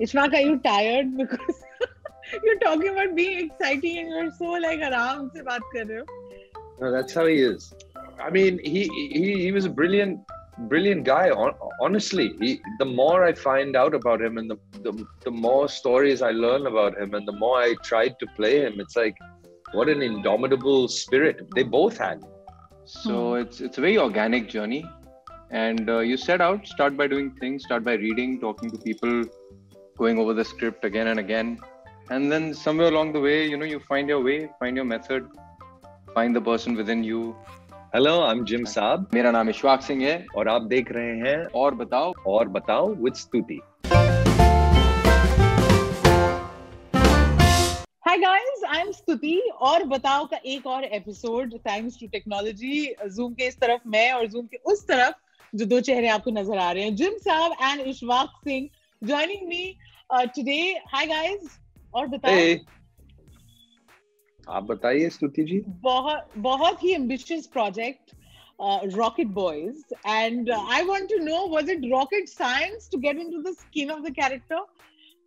Ishwak, are you tired? Because you're talking about being exciting and you're so like aram se baat kar rahe ho. No, that's how he is. I mean, he was a brilliant guy. Honestly, the more I find out about him and the more stories I learn about him and the more I tried to play him, it's like, what an indomitable spirit they both had. So it's a very organic journey, and you set out, start by doing things, start by reading, talking to people, going over the script again and again, and then somewhere along the way, you know, you find your way, find your method, find the person within you. Hello, I'm Jim Saab. Mera naam Ishwak Singh hai. Aur aap dekh rahe hain Aur Batao with Stuti. Hi guys, I'm Stuti. Aur Batao ka ek aur episode, thanks to technology. Zoom ke is taraf main aur Zoom ke us taraf jo do chehre aapko nazar aa rahe hain, Jim Saab and Ishwak Singh joining me today. Hi guys, Aur Batao. Hey. आप बताइए स्तुति जी. बहुत ही ambitious project, Rocket Boys, and I want to know, was it rocket science to get into the skin of the character?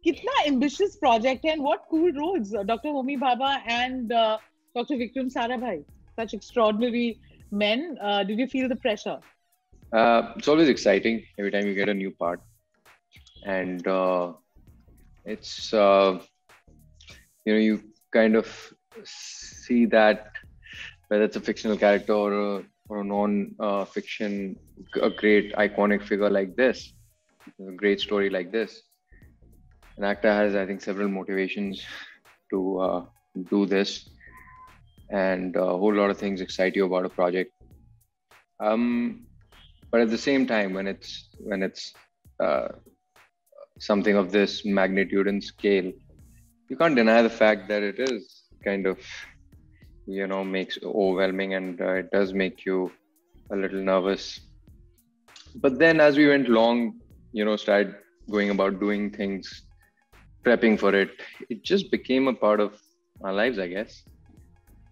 कितना ambitious project है, and what cool roles Dr. Homi Bhabha and Dr. Vikram Sarabhai, such extraordinary men. Did you feel the pressure? It's always exciting every time you get a new part, and it's you know, you kind of see that whether it's a fictional character or a non-fiction, a great iconic figure like this, a great story like this. An actor has, I think, several motivations to do this, and a whole lot of things excite you about a project. But at the same time, when it's something of this magnitude and scale, you can't deny the fact that it is kind of, you know, makes overwhelming, and it does make you a little nervous. But then as we went along, you know, started going about doing things, prepping for it, it just became a part of our lives, I guess.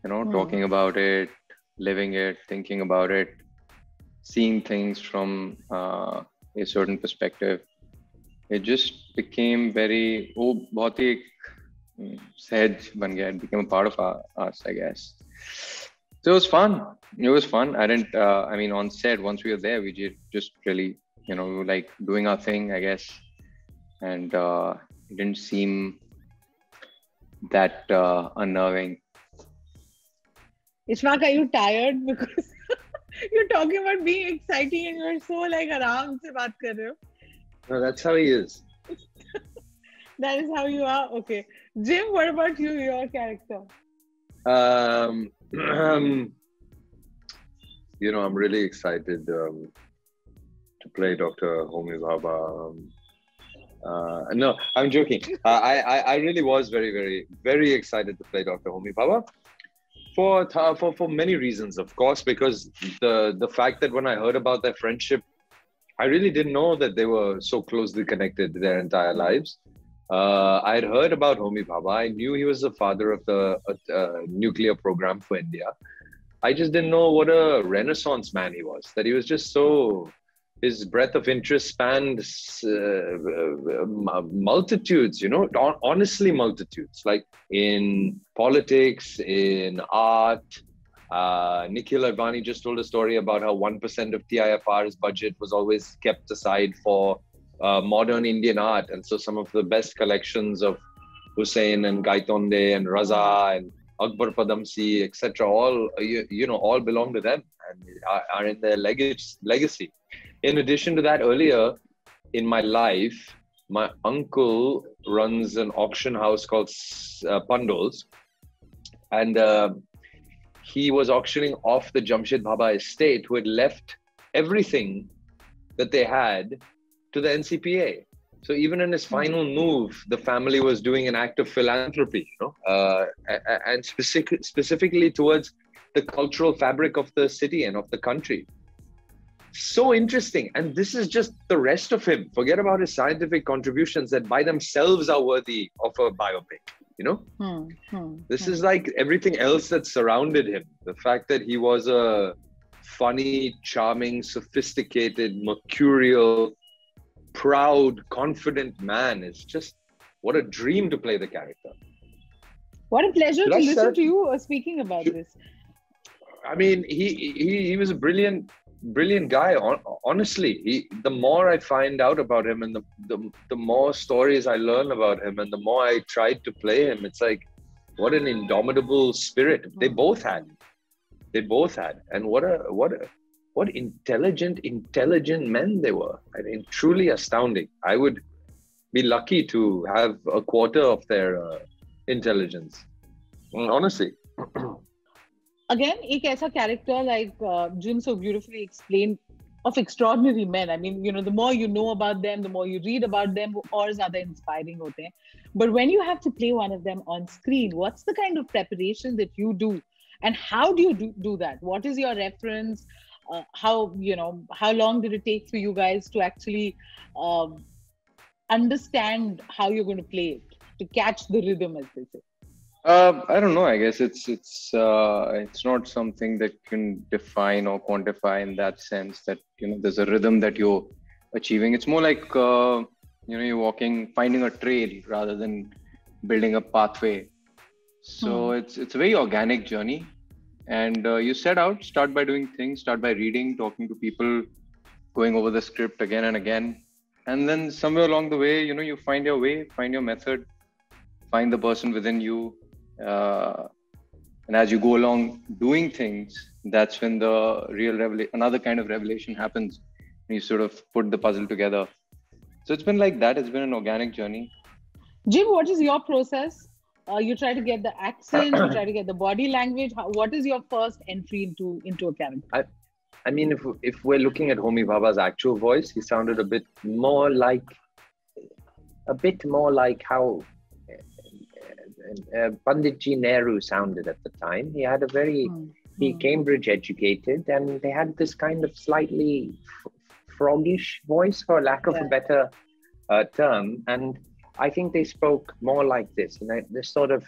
You know, talking about it, living it, thinking about it, seeing things from a certain perspective. It just became very, bahut hi Sahaj ban gaya. It became a part of us, I guess. So it was fun. I didn't, I mean, on set, once we were there, we did just really, you know, we were like doing our thing, I guess. And it didn't seem that unnerving. Ishwak, are you tired? Because you're talking about being exciting and you're so like aram se baat kar rahe ho. No, that's how he is. That is how you are? Okay. Jim, what about you, your character? You know, I'm really excited to play Dr. Homi Bhabha. No, I'm joking. I really was very, very, very excited to play Dr. Homi Bhabha for many reasons, of course, because the fact that when I heard about their friendship, I really didn't know that they were so closely connected their entire lives. I had heard about Homi Bhabha. I knew he was the father of the nuclear program for India. I just didn't know what a renaissance man he was, that he was just so, his breadth of interest spanned multitudes, you know, honestly multitudes, like in politics, in art. Nikhil Advani just told a story about how 1% of TIFR's budget was always kept aside for modern Indian art, and so some of the best collections of Hussein and Gaitonde and Raza and Akbar Padamsi, etc., all all belong to them and are in their legacy. In addition to that, earlier in my life, my uncle runs an auction house called Pandals, and he was auctioning off the Jamshed Baba estate, who had left everything that they had to the NCPA. So even in his final move, the family was doing an act of philanthropy, you know, and specifically towards the cultural fabric of the city and of the country. So interesting. And this is just the rest of him. Forget about his scientific contributions that by themselves are worthy of a biopic, you know? This is like everything else that surrounded him. The fact that he was a funny, charming, sophisticated, mercurial, proud, confident man is just, what a dream to play the character. What a pleasure to listen to you speaking about this. I mean, he was a brilliant guy. Honestly, the more I find out about him and the more stories I learn about him and the more I tried to play him, it's like, what an indomitable spirit. They both had. And what intelligent men they were. I mean, truly astounding. I would be lucky to have a quarter of their intelligence. Honestly. Again, ek aisa character, like Jim so beautifully explained, of extraordinary men. I mean, you know, the more you know about them, the more you read about them, aur zyada inspiring hote hain. But when you have to play one of them on screen, what's the kind of preparation that you do? And how do you do that? What is your reference? How long did it take for you guys to actually understand how you're going to play it, to catch the rhythm, as they say? I don't know. I guess it's not something that you can define or quantify in that sense that, you know, there's a rhythm that you're achieving. It's more like, you're finding a trail rather than building a pathway. So it's a very organic journey, and you start by doing things, start by reading, talking to people, going over the script again and again. And then somewhere along the way, you know, you find your way, find your method, find the person within you. And as you go along doing things, that's when the real another kind of revelation happens. And you sort of put the puzzle together. So it's been like that. It's been an organic journey. Jim, what is your process? You try to get the accent, you try to get the body language. What is your first entry into a character? I mean, if we're looking at Homi Bhabha's actual voice, he sounded a bit more like how Panditji Nehru sounded at the time. He had a very Cambridge educated, and they had this kind of slightly froggish voice, for lack of a better term, and I think they spoke more like this, you know, this sort of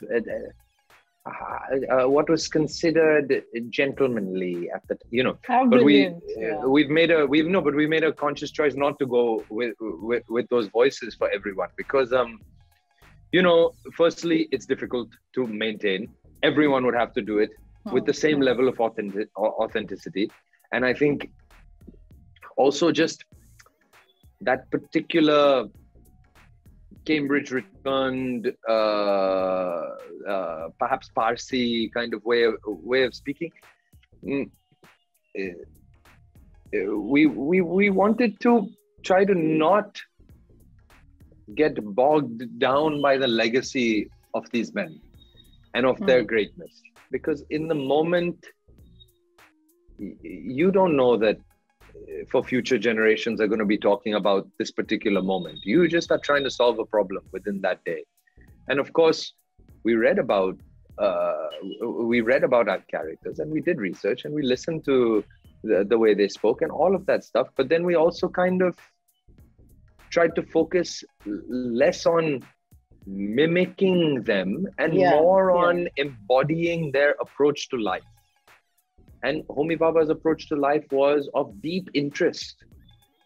what was considered gentlemanly at the, you know. How but brilliant. We made a conscious choice not to go with those voices for everyone, because you know, firstly, it's difficult to maintain. Everyone would have to do it with the same level of authenticity, and I think also just that particular Cambridge returned, perhaps Parsi kind of way of speaking. We wanted to try to not get bogged down by the legacy of these men and of their greatness, because in the moment you don't know that for future generations are going to be talking about this particular moment. You just are trying to solve a problem within that day. And of course, we read about our characters, and we did research, and we listened to the way they spoke and all of that stuff. But then we also kind of tried to focus less on mimicking them and more on embodying their approach to life. And Homi Bhabha's approach to life was of deep interest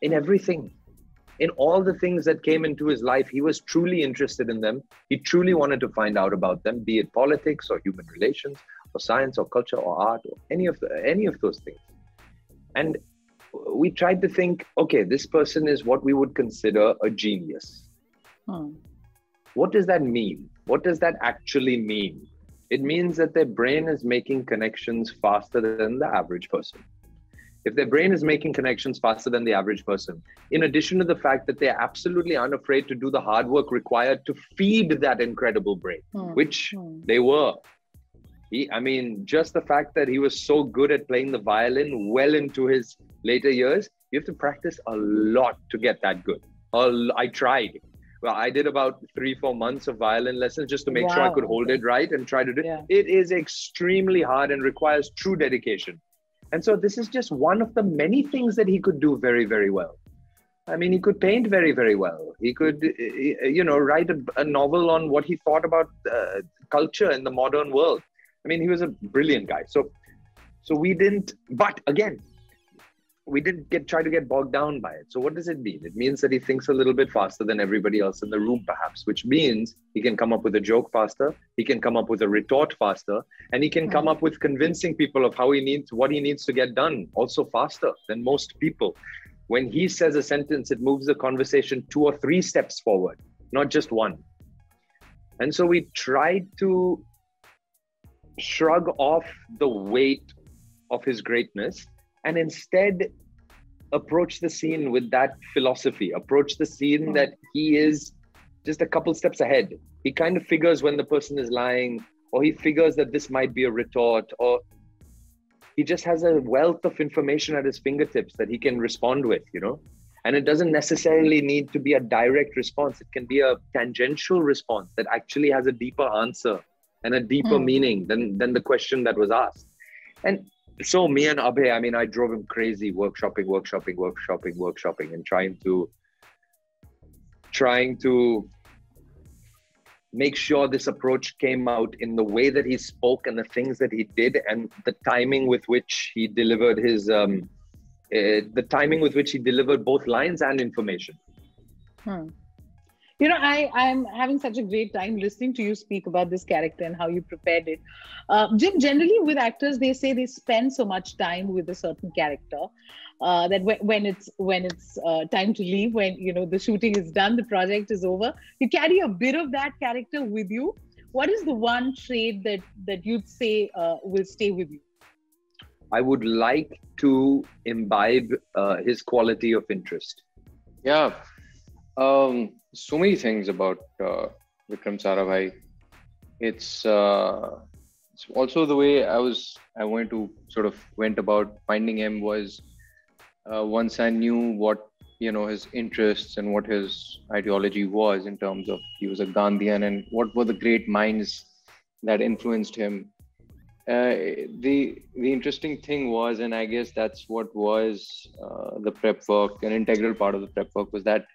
in everything. In all the things that came into his life, he was truly interested in them. He truly wanted to find out about them, be it politics or human relations or science or culture or art or any of those things. And we tried to think, okay, this person is what we would consider a genius. What does that mean? What does that actually mean? It means that their brain is making connections faster than the average person. If their brain is making connections faster than the average person, in addition to the fact that they're absolutely unafraid to do the hard work required to feed that incredible brain, which they were. Just the fact that he was so good at playing the violin well into his later years, you have to practice a lot to get that good. I tried. Well, I did about 3-4 months of violin lessons just to make sure I could hold it right and try to do it. Yeah. It is extremely hard and requires true dedication. And so this is just one of the many things that he could do very, very well. I mean, he could paint very, very well. He could, write a novel on what he thought about culture in the modern world. I mean, he was a brilliant guy. So we didn't, but again, we didn't try to get bogged down by it. So what does it mean? It means that he thinks a little bit faster than everybody else in the room, perhaps, which means he can come up with a joke faster, he can come up with a retort faster, and he can come up with convincing people of how he needs, what he needs to get done, also faster than most people. When he says a sentence, it moves the conversation 2 or 3 steps forward, not just one. And so we tried to shrug off the weight of his greatness and instead approach the scene with that philosophy, approach the scene that he is just a couple steps ahead. He kind of figures when the person is lying, or he figures that this might be a retort, or he just has a wealth of information at his fingertips that he can respond with, you know? And it doesn't necessarily need to be a direct response. It can be a tangential response that actually has a deeper answer and a deeper meaning than the question that was asked. And so me and Abhay, I mean, I drove him crazy, workshopping, and trying to make sure this approach came out in the way that he spoke and the things that he did and the timing with which he delivered his, the timing with which he delivered both lines and information. You know, I'm having such a great time listening to you speak about this character and how you prepared it. Jim, generally with actors, they say they spend so much time with a certain character that when it's time to leave, when, you know, the shooting is done, the project is over, you carry a bit of that character with you. What is the one trait that you'd say will stay with you? I would like to imbibe his quality of interest. Yeah. So many things about Vikram Sarabhai. It's also the way I went about finding him was once I knew what, you know, his interests and what his ideology was in terms of he was a Gandhian and what were the great minds that influenced him. The interesting thing was, and I guess that's what was the prep work, an integral part of the prep work was that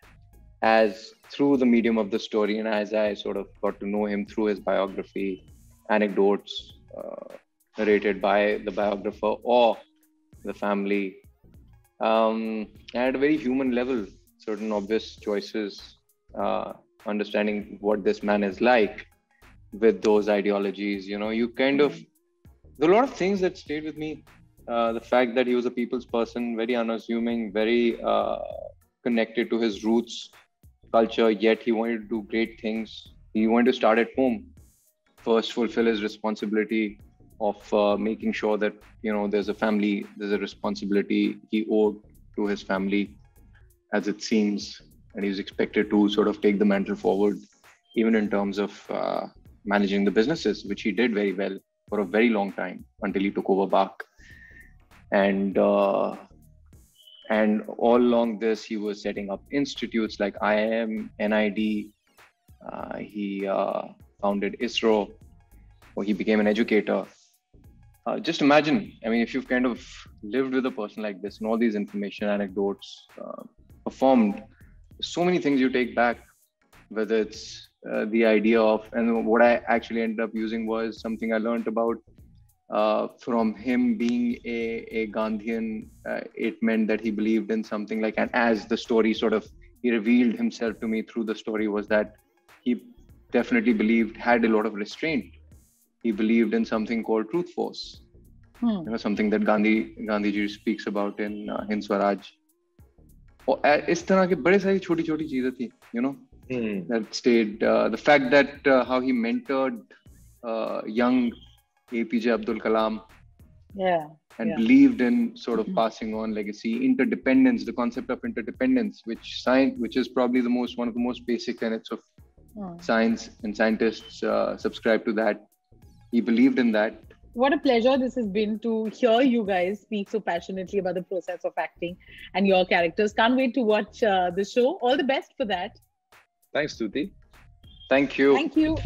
as through the medium of the story and as I sort of got to know him through his biography, anecdotes narrated by the biographer or the family, at a very human level, certain obvious choices, understanding what this man is like with those ideologies, you know, you kind of, there are a lot of things that stayed with me. The fact that he was a people's person, very unassuming, very connected to his roots, culture, yet he wanted to do great things. He wanted to start at home, first fulfill his responsibility of making sure that, you know, there's a family, there's a responsibility he owed to his family, as it seems, and he was expected to sort of take the mantle forward, even in terms of managing the businesses, which he did very well for a very long time until he took over BACH. And all along this, he was setting up institutes like IIM, NID. He founded ISRO, or he became an educator. Just imagine, I mean, if you've kind of lived with a person like this and all these information, anecdotes, performed, so many things you take back, whether it's the idea of, and what I actually ended up using was something I learned about from him being a Gandhian, it meant that he believed in something like, and as the story sort of, he revealed himself to me through the story, was that he definitely believed, had a lot of restraint. He believed in something called truth force, you know, something that Gandhiji speaks about in Hind Swaraj. You know, that stayed, the fact that how he mentored young APJ Abdul Kalam, believed in sort of passing on legacy, interdependence, the concept of interdependence, which is probably the most, one of the most basic tenets of science, and scientists subscribe to that. He believed in that. What a pleasure this has been to hear you guys speak so passionately about the process of acting and your characters. Can't wait to watch the show. All the best for that. Thanks, Stuti. Thank you. Thank you.